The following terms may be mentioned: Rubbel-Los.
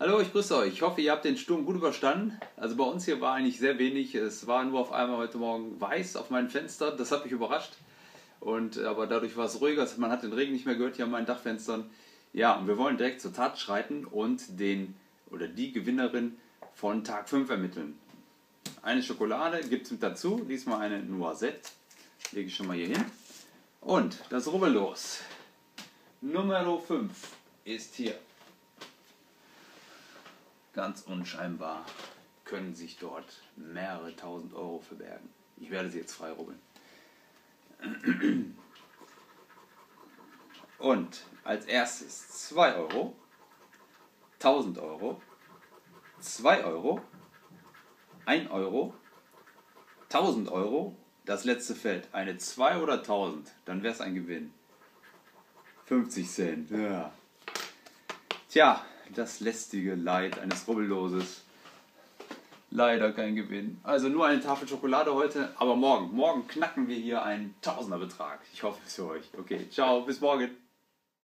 Hallo, ich grüße euch. Ich hoffe, ihr habt den Sturm gut überstanden. Also bei uns hier war eigentlich sehr wenig. Es war nur auf einmal heute Morgen weiß auf meinem Fenster. Das hat mich überrascht. Aber dadurch war es ruhiger. Man hat den Regen nicht mehr gehört hier an meinen Dachfenstern. Ja, und wir wollen direkt zur Tat schreiten und die Gewinnerin von Tag 5 ermitteln. Eine Schokolade gibt es mit dazu. Diesmal eine Noisette. Lege ich schon mal hier hin. Und das Rubbel-Los Nummer 5 ist hier. Ganz unscheinbar können sich dort mehrere tausend Euro verbergen. Ich werde sie jetzt frei rubbeln. Und als erstes 2 Euro, 1000 Euro, 2 Euro, 1 Euro, 1000 Euro, das letzte Feld, eine 2 oder 1000, dann wäre es ein Gewinn. 50 Cent, ja. Tja, das lästige Leid eines Rubbelloses. Leider kein Gewinn. Also nur eine Tafel Schokolade heute, aber morgen knacken wir hier einen Tausenderbetrag. Ich hoffe es für euch. Okay, ciao, bis morgen.